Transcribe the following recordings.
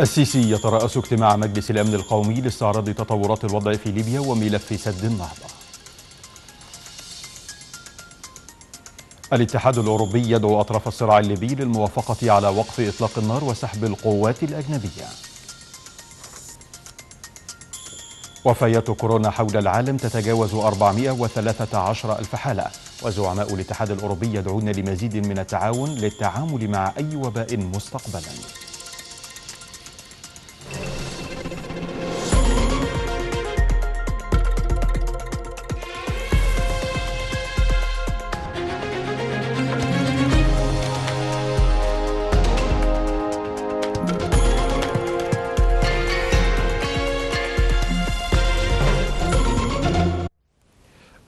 السيسي يترأس اجتماع مجلس الأمن القومي لاستعراض تطورات الوضع في ليبيا وملف سد النهضة. الاتحاد الأوروبي يدعو أطراف الصراع الليبي للموافقة على وقف إطلاق النار وسحب القوات الأجنبية. وفيات كورونا حول العالم تتجاوز 413 ألف حالة، وزعماء الاتحاد الأوروبي يدعون لمزيد من التعاون للتعامل مع أي وباء مستقبلا.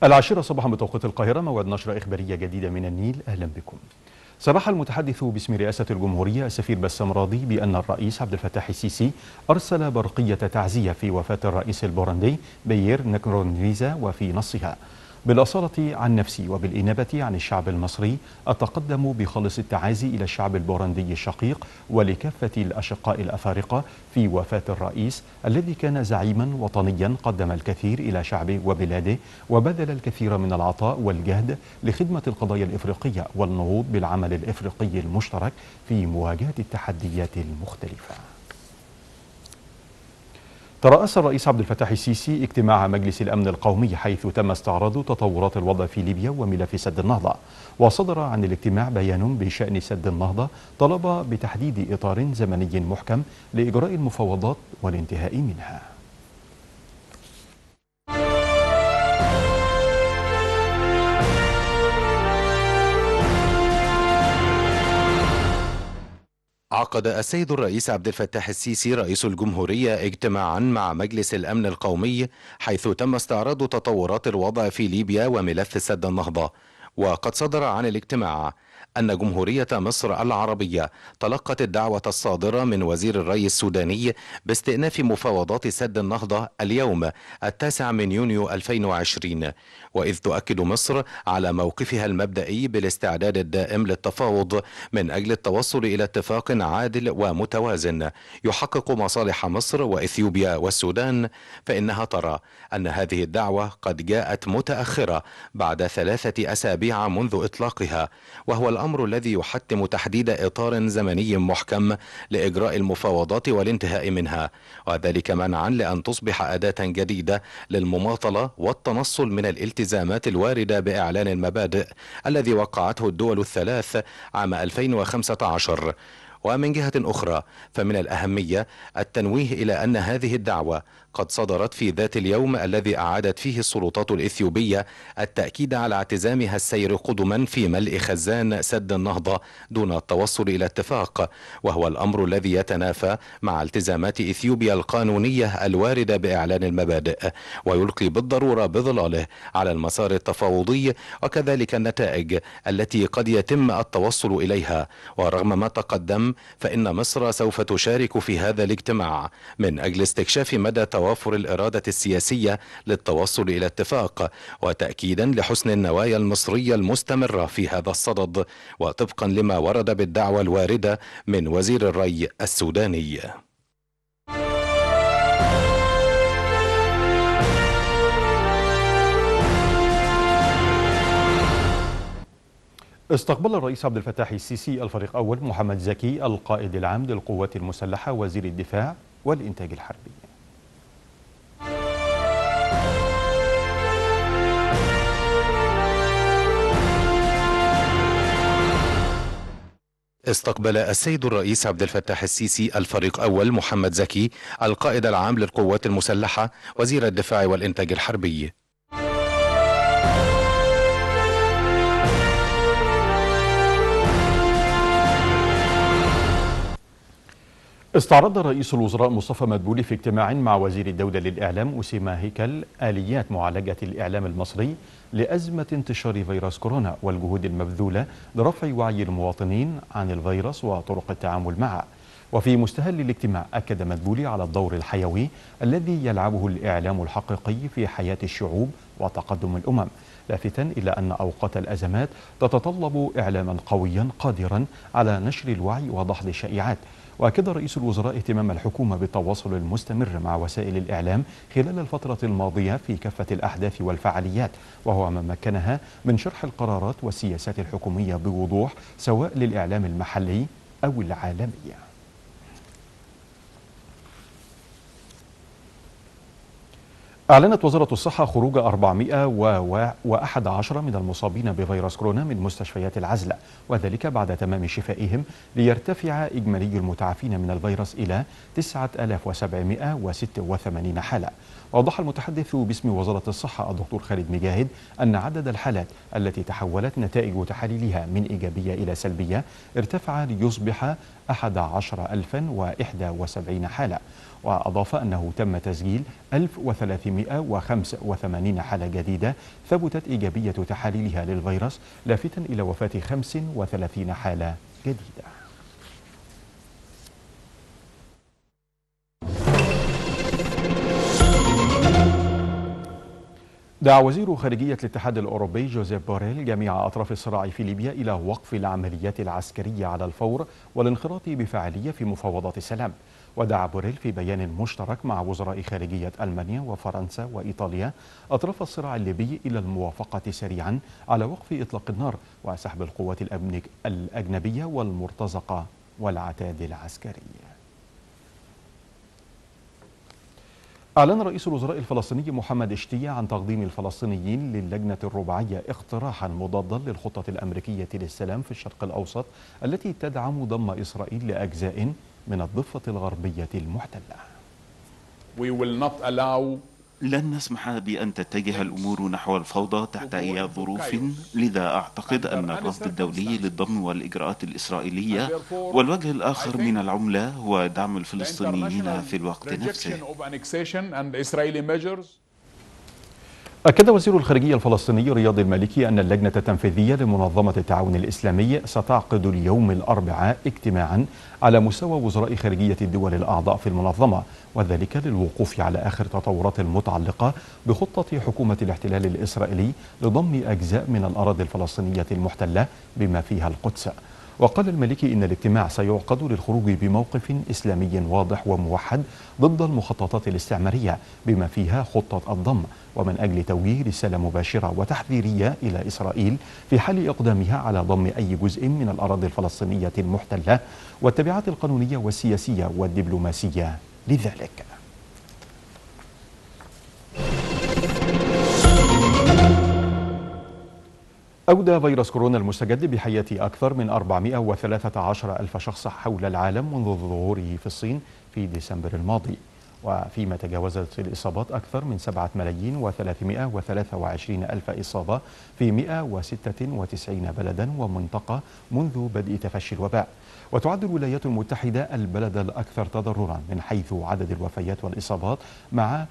العاشرة صباحا بتوقيت القاهرة، موعد نشرة إخبارية جديدة من النيل. أهلا بكم. صرح المتحدث باسم رئاسة الجمهورية السفير بسام راضي بأن الرئيس عبد الفتاح السيسي أرسل برقية تعزية في وفاة الرئيس البورندي بيير نكرونكيزا، وفي نصها: بالأصالة عن نفسي وبالإنابة عن الشعب المصري أتقدم بخالص التعازي إلى الشعب البورندي الشقيق ولكافة الأشقاء الأفارقة في وفاة الرئيس الذي كان زعيما وطنيا قدم الكثير إلى شعبه وبلاده وبذل الكثير من العطاء والجهد لخدمة القضايا الإفريقية والنهوض بالعمل الإفريقي المشترك في مواجهة التحديات المختلفة. ترأس الرئيس عبد الفتاح السيسي اجتماع مجلس الأمن القومي حيث تم استعراض تطورات الوضع في ليبيا وملف سد النهضة، وصدر عن الاجتماع بيان بشأن سد النهضة طلب بتحديد إطار زمني محكم لإجراء المفاوضات والانتهاء منها. عقد السيد الرئيس عبد الفتاح السيسي رئيس الجمهورية اجتماعا مع مجلس الأمن القومي حيث تم استعراض تطورات الوضع في ليبيا وملف سد النهضة. وقد صدر عن الاجتماع أن جمهورية مصر العربية تلقت الدعوة الصادرة من وزير الري السوداني باستئناف مفاوضات سد النهضة اليوم 9 يونيو 2020، وإذ تؤكد مصر على موقفها المبدئي بالاستعداد الدائم للتفاوض من أجل التوصل إلى اتفاق عادل ومتوازن يحقق مصالح مصر وإثيوبيا والسودان، فإنها ترى أن هذه الدعوة قد جاءت متأخرة بعد 3 أسابيع منذ إطلاقها، وهو الأمر الذي يحتم تحديد إطار زمني محكم لإجراء المفاوضات والانتهاء منها، وذلك منعا لأن تصبح أداة جديدة للمماطلة والتنصل من الالتزامات الواردة بإعلان المبادئ الذي وقعته الدول الثلاث عام 2015. ومن جهة أخرى فمن الأهمية التنويه إلى أن هذه الدعوة قد صدرت في ذات اليوم الذي أعادت فيه السلطات الإثيوبية التأكيد على اعتزامها السير قدما في ملء خزان سد النهضة دون التوصل إلى اتفاق، وهو الأمر الذي يتنافى مع التزامات إثيوبيا القانونية الواردة بإعلان المبادئ، ويلقي بالضرورة بظلاله على المسار التفاوضي وكذلك النتائج التي قد يتم التوصل إليها. ورغم ما تقدم فإن مصر سوف تشارك في هذا الاجتماع من أجل استكشاف مدى توافر الإرادة السياسية للتوصل إلى اتفاق، وتأكيدا لحسن النوايا المصرية المستمرة في هذا الصدد، وطبقا لما ورد بالدعوة الواردة من وزير الري السوداني. استقبل الرئيس عبد الفتاح السيسي الفريق أول محمد زكي القائد العام للقوات المسلحة وزير الدفاع والإنتاج الحربي. استقبل السيد الرئيس عبد الفتاح السيسي الفريق أول محمد زكي القائد العام للقوات المسلحة وزير الدفاع والإنتاج الحربي. استعرض رئيس الوزراء مصطفى مدبولي في اجتماع مع وزير الدولة للإعلام أسامة هيكل آليات معالجة الإعلام المصري لأزمة انتشار فيروس كورونا والجهود المبذولة لرفع وعي المواطنين عن الفيروس وطرق التعامل معه. وفي مستهل الاجتماع أكد مدبولي على الدور الحيوي الذي يلعبه الإعلام الحقيقي في حياة الشعوب وتقدم الأمم، لافتا إلى أن أوقات الأزمات تتطلب إعلاما قويا قادرا على نشر الوعي ودحض الشائعات، وأكد رئيس الوزراء اهتمام الحكومة بالتواصل المستمر مع وسائل الإعلام خلال الفترة الماضية في كافة الأحداث والفعاليات، وهو ما مكنها من شرح القرارات والسياسات الحكومية بوضوح سواء للإعلام المحلي أو العالمي. أعلنت وزارة الصحة خروج 411 من المصابين بفيروس كورونا من مستشفيات العزلة، وذلك بعد تمام شفائهم، ليرتفع إجمالي المتعافين من الفيروس إلى 9786 حالة. وأوضح المتحدث باسم وزارة الصحة الدكتور خالد مجاهد أن عدد الحالات التي تحولت نتائج تحاليلها من إيجابية إلى سلبية ارتفع ليصبح 11071 حالة. وأضاف أنه تم تسجيل 1385 حالة جديدة ثبتت إيجابية تحاليلها للفيروس، لافتا إلى وفاة 35 حالة جديدة. دعا وزير خارجية الاتحاد الأوروبي جوزيف بوريل جميع أطراف الصراع في ليبيا إلى وقف العمليات العسكرية على الفور والانخراط بفعالية في مفاوضات السلام. ودعا بوريل في بيان مشترك مع وزراء خارجية ألمانيا وفرنسا وإيطاليا أطراف الصراع الليبي إلى الموافقة سريعا على وقف إطلاق النار وسحب القوات الأجنبية والمرتزقة والعتاد العسكري. أعلن رئيس الوزراء الفلسطيني محمد أشتية عن تقديم الفلسطينيين للجنة الرباعية اقتراحا مضادا للخطة الأمريكية للسلام في الشرق الأوسط التي تدعم ضم إسرائيل لأجزاء من الضفة الغربية المحتلة. لن نسمح بأن تتجه الأمور نحو الفوضى تحت أي ظروف، لذا أعتقد أن الرفض الدولي للضم والإجراءات الإسرائيلية والوجه الآخر من العملة هو دعم الفلسطينيين في الوقت نفسه. أكد وزير الخارجية الفلسطيني رياض المالكي أن اللجنة التنفيذية لمنظمة التعاون الإسلامي ستعقد اليوم الأربعاء اجتماعا على مستوى وزراء خارجية الدول الأعضاء في المنظمة، وذلك للوقوف على آخر تطورات المتعلقة بخطة حكومة الاحتلال الإسرائيلي لضم أجزاء من الأراضي الفلسطينية المحتلة بما فيها القدس. وقال المالكي إن الاجتماع سيعقد للخروج بموقف إسلامي واضح وموحد ضد المخططات الاستعمارية بما فيها خطة الضم، ومن أجل توجيه رسالة مباشرة وتحذيرية إلى إسرائيل في حال إقدامها على ضم أي جزء من الأراضي الفلسطينية المحتلة والتبعات القانونية والسياسية والدبلوماسية لذلك. أودى فيروس كورونا المستجد بحياة أكثر من 413 ألف شخص حول العالم منذ ظهوره في الصين في ديسمبر الماضي، وفيما تجاوزت الإصابات أكثر من 7,323,000 إصابة في 196 بلدا ومنطقة منذ بدء تفشي الوباء. وتعد الولايات المتحدة البلد الأكثر تضررا من حيث عدد الوفيات والإصابات مع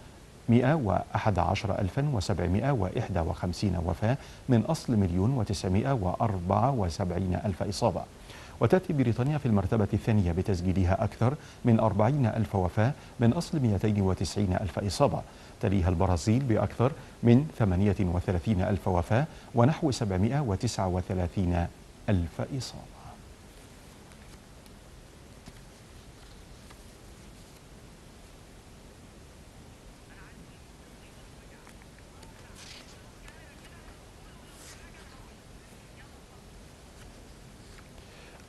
111,751 وفاة من أصل 1,974,000 إصابة. وتأتي بريطانيا في المرتبة الثانية بتسجيلها أكثر من 40,000 وفاة من أصل 290,000 إصابة، تليها البرازيل بأكثر من 38,000 وفاة ونحو 739,000 إصابة.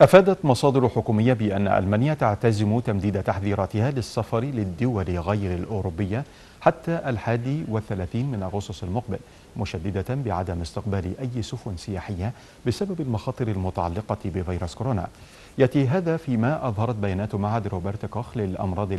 أفادت مصادر حكومية بأن ألمانيا تعتزم تمديد تحذيراتها للسفر للدول غير الأوروبية حتى 31 من أغسطس المقبل، مشددة بعدم استقبال أي سفن سياحية بسبب المخاطر المتعلقة بفيروس كورونا. يأتي هذا فيما أظهرت بيانات معهد روبرت كوخ للأمراض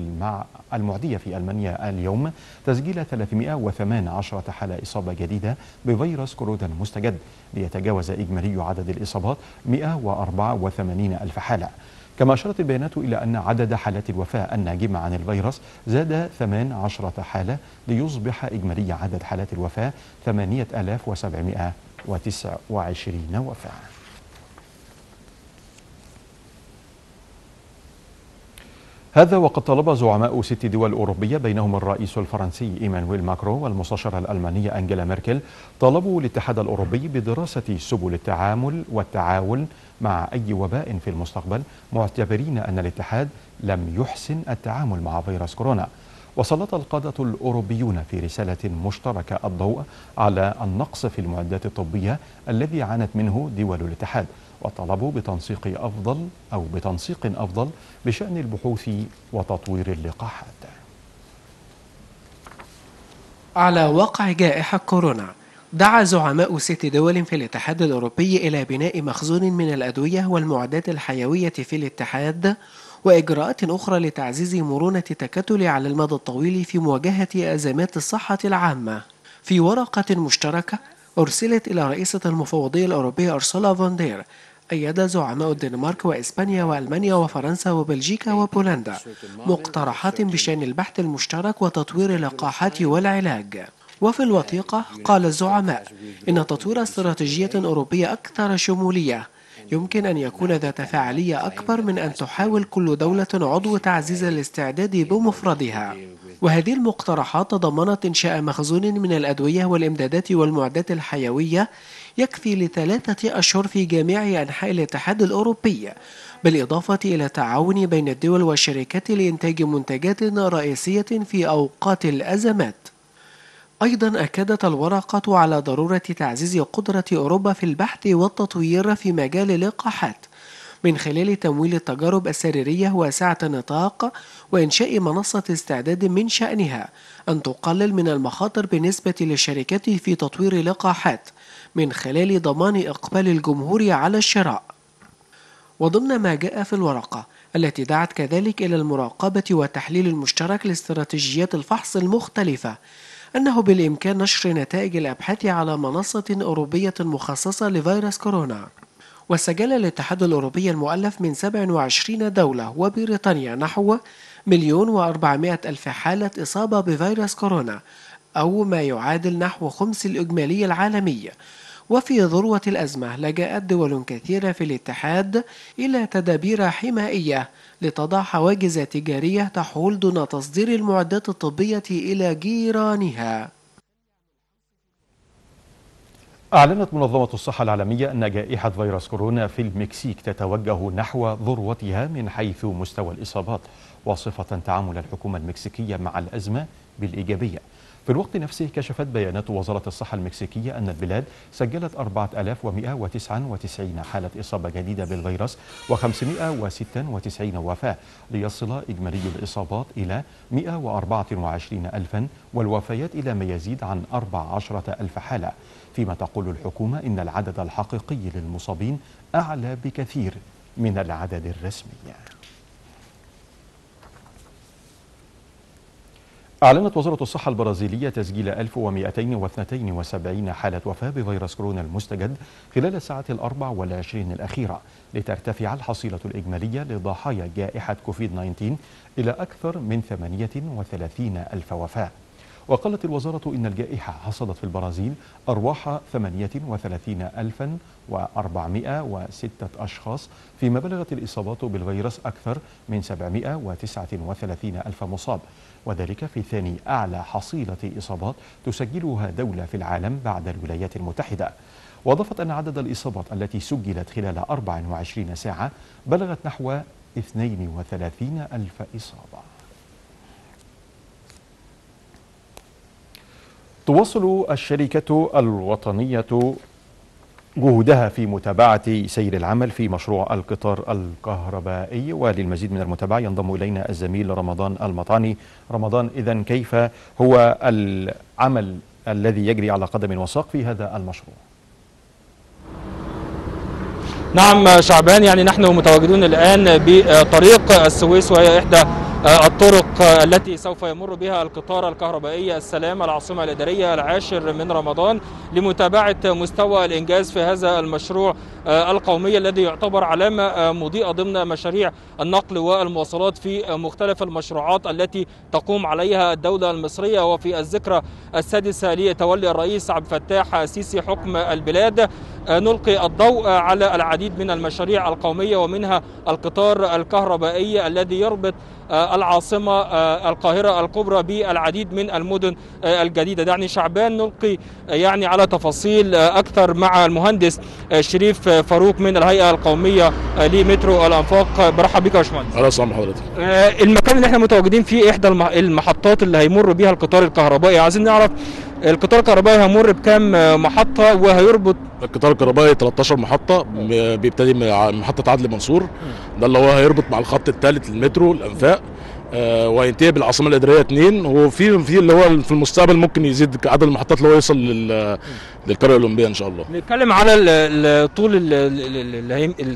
المعدية في ألمانيا اليوم تسجيل 318 حالة إصابة جديدة بفيروس كورونا المستجد، ليتجاوز إجمالي عدد الإصابات 184 ألف حالة. كما أشارت البيانات إلى أن عدد حالات الوفاة الناجمة عن الفيروس زاد 18 حالة ليصبح إجمالي عدد حالات الوفاة 8,729 وفاة. هذا وقد طلب زعماء 6 دول أوروبية بينهم الرئيس الفرنسي إيمانويل ماكرون والمستشارة الألمانية أنجيلا ميركل طلبوا الاتحاد الأوروبي بدراسة سبل التعامل والتعاون مع أي وباء في المستقبل، معتبرين أن الاتحاد لم يحسن التعامل مع فيروس كورونا. وسلط القادة الأوروبيون في رسالة مشتركة الضوء على النقص في المعدات الطبية الذي عانت منه دول الاتحاد، وطلبوا بتنسيق أفضل بشأن البحوث وتطوير اللقاحات. على وقع جائحة كورونا، دعا زعماء 6 دول في الاتحاد الأوروبي إلى بناء مخزون من الأدوية والمعدات الحيوية في الاتحاد وإجراءات أخرى لتعزيز مرونة التكتل على المدى الطويل في مواجهة أزمات الصحة العامة. في ورقة مشتركة أرسلت إلى رئيسة المفوضية الأوروبية أورسولا فاندير، أيد زعماء الدنمارك وإسبانيا وألمانيا وفرنسا وبلجيكا وبولندا مقترحات بشأن البحث المشترك وتطوير اللقاحات والعلاج. وفي الوثيقة قال الزعماء إن تطوير استراتيجية أوروبية أكثر شمولية يمكن أن يكون ذات فاعلية أكبر من أن تحاول كل دولة عضو تعزيز الاستعداد بمفردها. وهذه المقترحات تضمنت إنشاء مخزون من الأدوية والإمدادات والمعدات الحيوية يكفي ل3 أشهر في جميع أنحاء الاتحاد الأوروبي، بالإضافة إلى التعاون بين الدول والشركات لإنتاج منتجات رئيسية في أوقات الأزمات. أيضا أكدت الورقة على ضرورة تعزيز قدرة أوروبا في البحث والتطوير في مجال اللقاحات من خلال تمويل التجارب السريرية واسعة النطاق وإنشاء منصة استعداد من شأنها أن تقلل من المخاطر بالنسبة للشركات في تطوير لقاحات من خلال ضمان إقبال الجمهور على الشراء. وضمن ما جاء في الورقة التي دعت كذلك إلى المراقبة والتحليل المشترك لاستراتيجيات الفحص المختلفة، أنه بالإمكان نشر نتائج الأبحاث على منصة أوروبية مخصصة لفيروس كورونا. وسجل الاتحاد الأوروبي المؤلف من 27 دولة وبريطانيا نحو 1,400,000 حالة إصابة بفيروس كورونا، أو ما يعادل نحو 1/5 الإجمالي العالمي. وفي ذروة الأزمة لجأت دول كثيرة في الاتحاد إلى تدابير حمائية لتضع حواجز تجارية تحول دون تصدير المعدات الطبية إلى جيرانها. أعلنت منظمة الصحة العالمية أن جائحة فيروس كورونا في المكسيك تتوجه نحو ذروتها من حيث مستوى الإصابات، وصفة تعامل الحكومة المكسيكية مع الأزمة بالإيجابية. في الوقت نفسه كشفت بيانات وزارة الصحة المكسيكية أن البلاد سجلت 4199 حالة إصابة جديدة بالفيروس و596 وفاة، ليصل إجمالي الإصابات إلى 124,000 والوفيات إلى ما يزيد عن 14,000 حالة، فيما تقول الحكومة إن العدد الحقيقي للمصابين أعلى بكثير من العدد الرسمي. أعلنت وزارة الصحة البرازيلية تسجيل 1272 حالة وفاة بفيروس كورونا المستجد خلال الساعات 24 الأخيرة، لترتفع الحصيلة الإجمالية لضحايا جائحة كوفيد-19 إلى أكثر من 38,000 وفاة. وقالت الوزارة إن الجائحة حصدت في البرازيل أرواح 38,406 أشخاص، فيما بلغت الإصابات بالفيروس أكثر من 739,000 مصاب، وذلك في ثاني أعلى حصيلة إصابات تسجلها دولة في العالم بعد الولايات المتحدة. وأضافت أن عدد الإصابات التي سجلت خلال 24 ساعة بلغت نحو 32,000 إصابة. تواصل الشركة الوطنية جهودها في متابعة سير العمل في مشروع القطار الكهربائي، وللمزيد من المتابعة ينضم إلينا الزميل رمضان المطعني. رمضان، إذن كيف هو العمل الذي يجري على قدم وساق في هذا المشروع؟ نعم شعبان، يعني نحن متواجدون الآن بطريق السويس، وهي إحدى الطرق التي سوف يمر بها القطار الكهربائي السلام العاصمة الإدارية 10 من رمضان لمتابعة مستوى الإنجاز في هذا المشروع القومي الذي يعتبر علامة مضيئة ضمن مشاريع النقل والمواصلات في مختلف المشروعات التي تقوم عليها الدولة المصرية. وفي الذكرى السادسة لتولي الرئيس عبد الفتاح السيسي حكم البلاد نلقي الضوء على العديد من المشاريع القومية، ومنها القطار الكهربائي الذي يربط العاصمة القاهرة الكبرى بالعديد من المدن الجديدة. دعني شعبان نلقي يعني على تفاصيل أكثر مع المهندس شريف فاروق من الهيئة القومية لمترو الأنفاق. برحب بك يا باشمهندس. أهلا وسهلا بحضرتك. المكان اللي احنا متواجدين فيه إحدى المحطات اللي هيمر بيها القطار الكهربائي، عايزين نعرف القطار الكهربائي هيمر بكام محطة وهيربط؟ القطار الكهربائي 13 محطة، بيبتدي من محطة عدلي منصور، ده اللي هو هيربط مع الخط الثالث للمترو الأنفاق، وينتهي بالعاصمة الإدارية 2، وفي اللي هو في المستقبل ممكن يزيد عدد المحطات اللي هو يوصل للقرية الأولمبية إن شاء الله. نتكلم على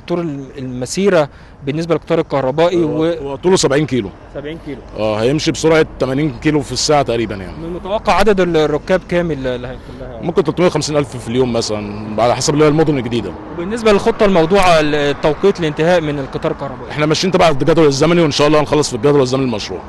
طول المسيرة بالنسبة للقطار الكهربائي، وطوله 70 كيلو. 70 كيلو. هيمشي بسرعة 80 كيلو في الساعة تقريبا يعني. متوقع عدد الركاب كام اللي هيكون؟ ممكن 350,000 في اليوم مثلا على حسب اللي هي المدن الجديدة. وبالنسبة للخطة الموضوعة التوقيت الانتهاء من القطار الكهربائي؟ احنا ماشيين تبع الجدول الزمني وإن شاء الله هنخلص في الجدول الزمني المشروع.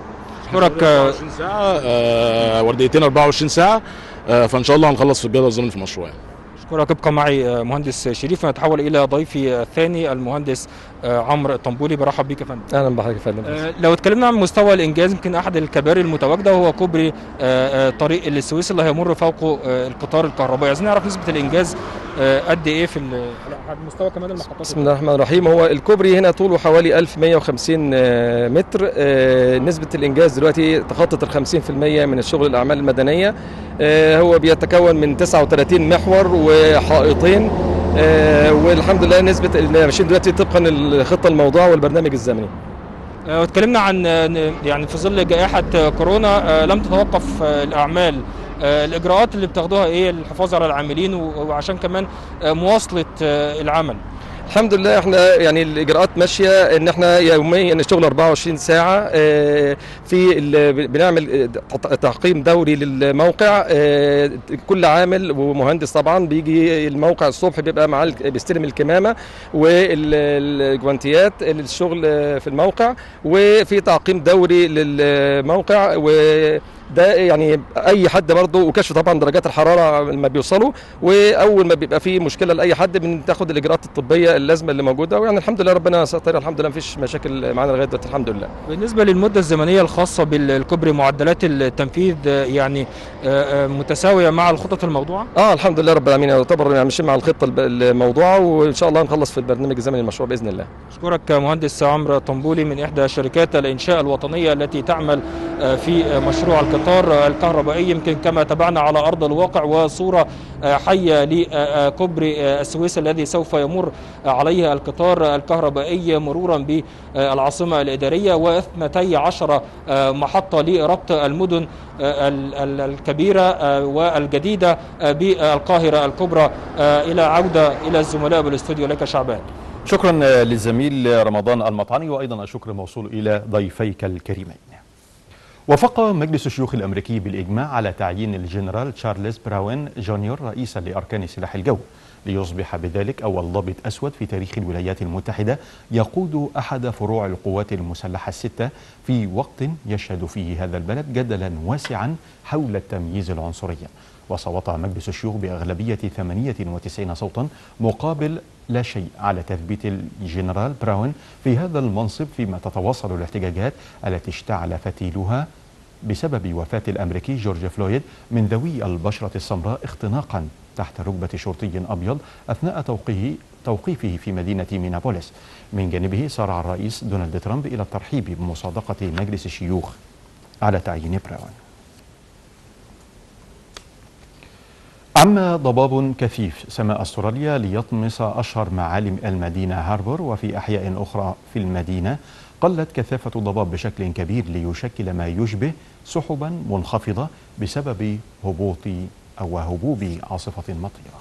أشكرك. 24 ساعة ورديتين 24 ساعة، فإن شاء الله هنخلص في الجدول الزمني في المشروع يعني. أشكرك. ابقى معي مهندس شريف. نتحول إلى ضيفي الثاني المهندس عمرو الطنبولي. برحب بيك يا فندم. اهلا بحضرتك يا فندم. لو اتكلمنا عن مستوى الانجاز، يمكن احد الكباري المتواجده هو كوبري طريق السويس اللي هيمر فوقه القطار الكهربائي، عايزين نعرف نسبه الانجاز قد ايه في مستوى كمان المحطات. بسم الله الرحمن الرحيم. هو الكوبري هنا طوله حوالي 1150 متر، نسبه الانجاز دلوقتي تخطت ال 50% من الشغل الاعمال المدنيه. هو بيتكون من 39 محور وحائطين، والحمد لله نسبة ماشيين دلوقتي طبقا الخطة الموضوعة والبرنامج الزمني. واتكلمنا عن يعني في ظل جائحة كورونا لم تتوقف الأعمال، الإجراءات اللي بتاخدوها إيه للحفاظ على العاملين وعشان كمان مواصلة العمل؟ الحمد لله احنا يعني الاجراءات ماشيه، ان احنا يوميا نشتغل 24 ساعه، بنعمل تعقيم دوري للموقع، كل عامل ومهندس طبعا بيجي الموقع الصبح بيبقى مع بيستلم الكمامه والجوانتيات للشغل في الموقع، وفي تعقيم دوري للموقع، و ده يعني اي حد برضه، وكشف طبعا درجات الحراره لما بيوصلوا، واول ما بيبقى فيه مشكله لاي حد بناخد الاجراءات الطبيه اللازمه اللي موجوده، ويعني الحمد لله ربنا ستر، الحمد لله مفيش مشاكل معانا لغايه دلوقتي الحمد لله. بالنسبه للمده الزمنيه الخاصه بالكوبري، معدلات التنفيذ يعني متساويه مع الخطط الموضوعه؟ الحمد لله رب العالمين، يعتبر يعني ماشيين مع الخطه الموضوعه، وان شاء الله نخلص في البرنامج الزمني المشروع باذن الله. اشكرك مهندس عمرو طنبولي من احدى شركات الانشاء الوطنيه التي تعمل في مشروع القطار الكهربائي. يمكن كما تابعنا على أرض الواقع وصورة حية لكوبري السويس الذي سوف يمر عليها القطار الكهربائي مرورا بالعاصمة الإدارية و12 محطة لربط المدن الكبيرة والجديدة بالقاهرة الكبرى. إلى عودة إلى الزملاء بالاستوديو، لك شعبان. شكرا للزميل رمضان المطعني، وأيضا الشكر موصول إلى ضيفيك الكريمين. وافق مجلس الشيوخ الأمريكي بالإجماع على تعيين الجنرال تشارلز براون جونيور رئيسا لأركان سلاح الجو، ليصبح بذلك أول ضابط أسود في تاريخ الولايات المتحدة يقود أحد فروع القوات المسلحة ال6 في وقت يشهد فيه هذا البلد جدلا واسعا حول التمييز العنصري. وصوت مجلس الشيوخ بأغلبية 98 صوتا مقابل لا شيء على تثبيت الجنرال براون في هذا المنصب، فيما تتواصل الاحتجاجات التي اشتعل فتيلها بسبب وفاة الأمريكي جورج فلويد من ذوي البشرة السمراء اختناقا تحت ركبة شرطي أبيض أثناء توقيفه في مدينة مينابوليس. من جانبه سارع الرئيس دونالد ترامب إلى الترحيب بمصادقة مجلس الشيوخ على تعيين براون. عم ضباب كثيف سماء أستراليا ليطمس أشهر معالم المدينة هاربور، وفي أحياء أخرى في المدينة قلت كثافة الضباب بشكل كبير ليشكل ما يشبه سحبا منخفضة بسبب هبوب عاصفة مطيرة.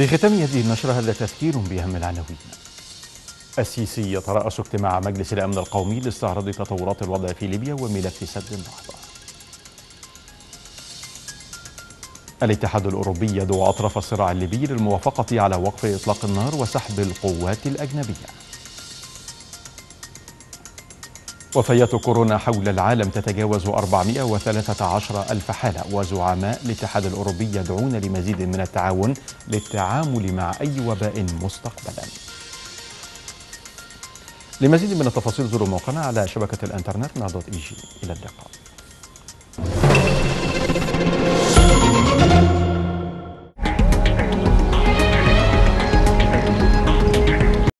في ختام هذه النشرة هذا تذكير بأهم العناوين. السيسي يترأس اجتماع مجلس الأمن القومي لاستعراض تطورات الوضع في ليبيا وملف سد النهضة. الاتحاد الأوروبي يدعو أطراف الصراع الليبي للموافقة على وقف إطلاق النار وسحب القوات الأجنبية. وفيات كورونا حول العالم تتجاوز 413 ألف حالة، وزعماء الاتحاد الأوروبي يدعون لمزيد من التعاون للتعامل مع أي وباء مستقبلا. لمزيد من التفاصيل زوروا موقعنا على شبكة الانترنت نهضة اي جي. إلى اللقاء.